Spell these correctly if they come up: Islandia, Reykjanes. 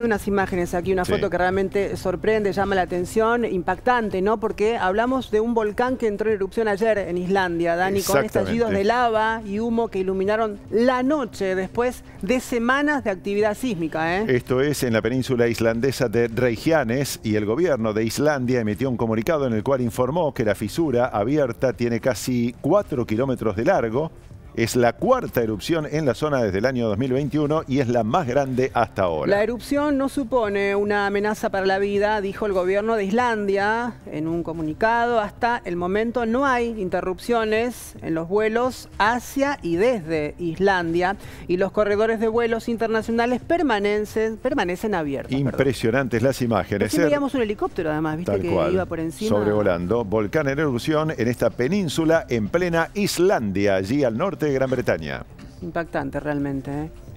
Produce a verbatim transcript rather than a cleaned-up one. Unas imágenes aquí, una sí. foto que realmente sorprende, llama la atención, impactante, ¿no? Porque hablamos de un volcán que entró en erupción ayer en Islandia, Dani, con estallidos de lava y humo que iluminaron la noche después de semanas de actividad sísmica, ¿eh? Esto es en la península islandesa de Reykjanes, y el gobierno de Islandia emitió un comunicado en el cual informó que la fisura abierta tiene casi cuatro kilómetros de largo. Es la cuarta erupción en la zona desde el año dos mil veintiuno y es la más grande hasta ahora. La erupción no supone una amenaza para la vida, dijo el gobierno de Islandia en un comunicado. Hasta el momento no hay interrupciones en los vuelos hacia y desde Islandia, y los corredores de vuelos internacionales permanecen, permanecen abiertos. Impresionantes perdón. las imágenes. Recién veíamos un helicóptero además, viste Tal que cual. iba por encima. Sobrevolando. Volcán en erupción en esta península en plena Islandia, allí al norte de Gran Bretaña. Impactante realmente, ¿eh?